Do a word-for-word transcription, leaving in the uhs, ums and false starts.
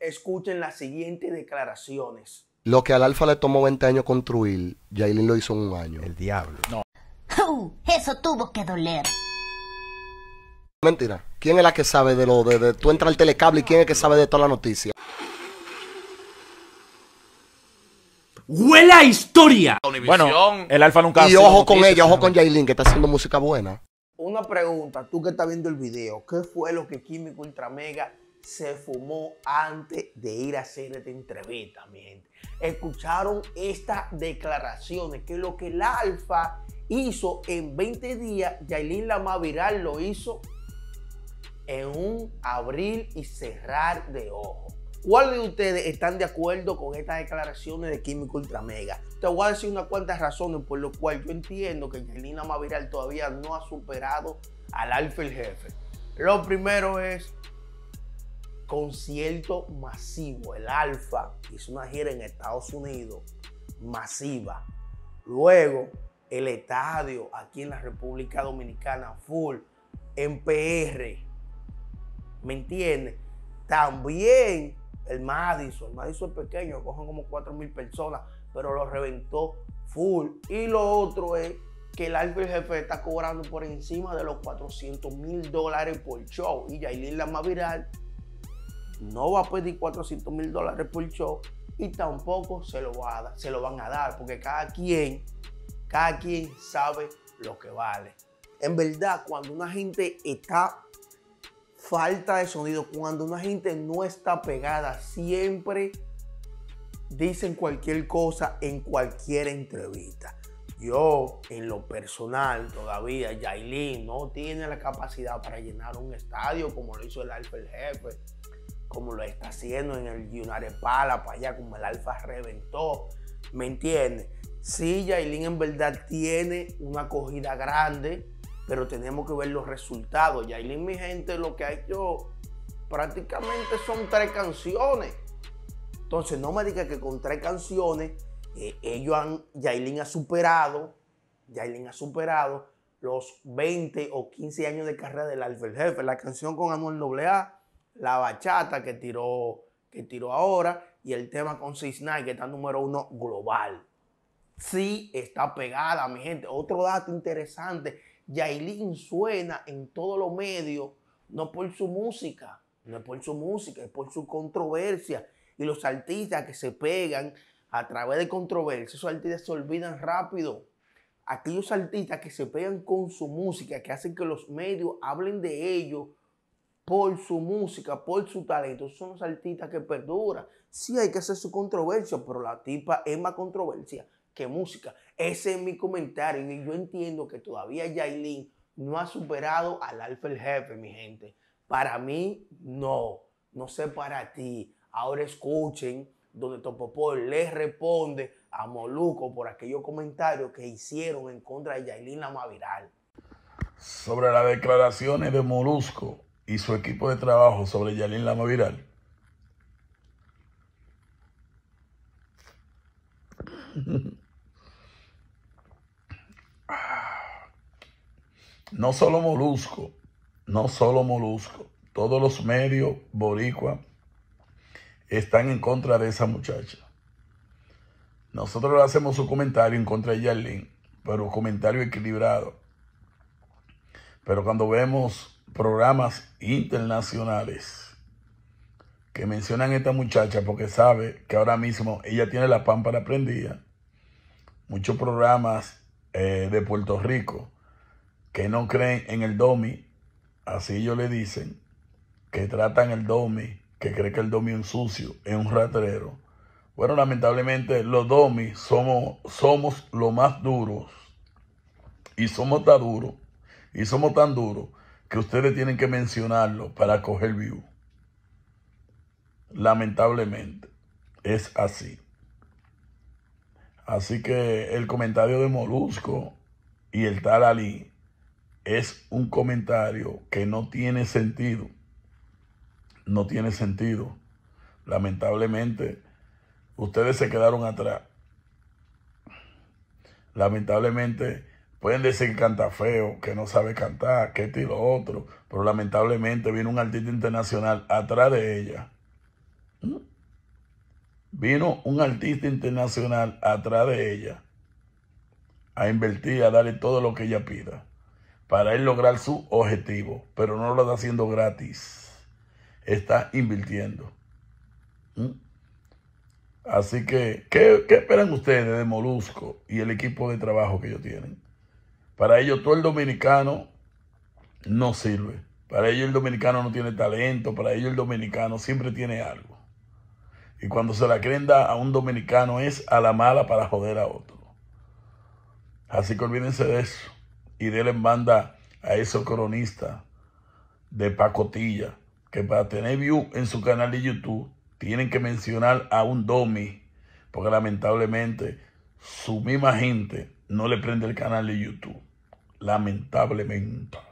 Escuchen las siguientes declaraciones. Lo que al Alfa le tomó veinte años construir, Yailin lo hizo en un año. El diablo. No. Uh, eso tuvo que doler. Mentira. ¿Quién es la que sabe de lo de, de tú entras al telecable y quién es el que sabe de toda la noticia? ¡Huela historia! Bueno, el Alfa nunca hace. Y ojo con ella, ojo con Yailin, que está haciendo música buena. Una pregunta, tú que estás viendo el video, ¿qué fue lo que Químico Ultramega se fumó antes de ir a hacer esta entrevista, mi gente? Escucharon estas declaraciones, que lo que el Alfa hizo en veinte días, Yailin La Más Viral lo hizo en un abrir y cerrar de ojos. ¿Cuál de ustedes están de acuerdo con estas declaraciones de Químico Ultramega? Te voy a decir unas cuantas razones por las cuales yo entiendo que Yailin La Más Viral todavía no ha superado al Alfa el Jefe. Lo primero es concierto masivo. El Alfa hizo una gira en Estados Unidos masiva. Luego, el estadio aquí en la República Dominicana, full, en P R. ¿Me entiendes? También el Madison, el Madison es pequeño, cogen como cuatro mil personas, pero lo reventó full. Y lo otro es que el Alfa el Jefe está cobrando por encima de los cuatrocientos mil dólares por show. Y Yailin La Más Viral no va a pedir cuatrocientos mil dólares por show y tampoco se lo, va a dar, se lo van a dar, porque cada quien, cada quien sabe lo que vale. En verdad, cuando una gente está falta de sonido, cuando una gente no está pegada, siempre dicen cualquier cosa en cualquier entrevista. Yo, en lo personal, todavía Yailin no tiene la capacidad para llenar un estadio como lo hizo el Alfa el Jefe, como lo está haciendo en el United Pala, para allá, como el Alfa reventó. ¿Me entiendes? Sí, Yailin en verdad tiene una acogida grande, pero tenemos que ver los resultados. Yailin, mi gente, lo que ha hecho prácticamente son tres canciones. Entonces, no me digas que con tres canciones eh, ellos han, Yailin ha superado, Yailin ha superado los veinte o quince años de carrera del Alfa el Jefe. La canción con Anuel doble A, la bachata que tiró, que tiró ahora, y el tema con Cisnay, que está número uno global. Sí, está pegada, mi gente. Otro dato interesante. Yailin suena en todos los medios, no por su música, no es por su música, es por su controversia. Y los artistas que se pegan a través de controversia, esos artistas se olvidan rápido. Aquellos artistas que se pegan con su música, que hacen que los medios hablen de ellos por su música, por su talento, son los artistas que perduran. Sí, hay que hacer su controversia, pero la tipa es más controversia que música. Ese es mi comentario, y yo entiendo que todavía Yailin no ha superado al Alfa el Jefe, mi gente. Para mí, no, no sé para ti. Ahora escuchen donde Topo Pop les responde a Molusco por aquellos comentarios que hicieron en contra de Yailin La Más Viral. Sobre las declaraciones de Molusco y su equipo de trabajo sobre Yailin La Más Viral. No solo Molusco, no solo Molusco, todos los medios boricua están en contra de esa muchacha. Nosotros le hacemos un comentario en contra de Yailin, pero un comentario equilibrado. Pero cuando vemos programas internacionales que mencionan a esta muchacha porque sabe que ahora mismo ella tiene la pámpara prendida, muchos programas eh, de Puerto Rico que no creen en el domi, así ellos le dicen, que tratan el domi, que cree que el domi es un sucio, es un ratero. Bueno, lamentablemente los domi somos, somos los más duros, y somos tan duros, y somos tan duros que ustedes tienen que mencionarlo para coger view. Lamentablemente, es así. Así que el comentario de Molusco y el tal Ali es un comentario que no tiene sentido. No tiene sentido. Lamentablemente, ustedes se quedaron atrás. Lamentablemente, pueden decir que canta feo, que no sabe cantar, que esto y lo otro. Pero lamentablemente, viene un artista internacional atrás de ella. ¿Mm? vino un artista internacional atrás de ella a invertir, a darle todo lo que ella pida para él lograr su objetivo, pero no lo está haciendo gratis, está invirtiendo. ¿Mm? Así que, ¿qué, ¿qué esperan ustedes de Molusco y el equipo de trabajo que ellos tienen? Para ellos todo el dominicano no sirve. Para ellos el dominicano no tiene talento. Para ellos el dominicano siempre tiene algo. Y cuando se la creen dar a un dominicano es a la mala para joder a otro. Así que olvídense de eso. Y denle banda a esos cronistas de pacotilla que para tener view en su canal de YouTube tienen que mencionar a un domi, porque lamentablemente su misma gente no le prende el canal de YouTube. Lamentablemente.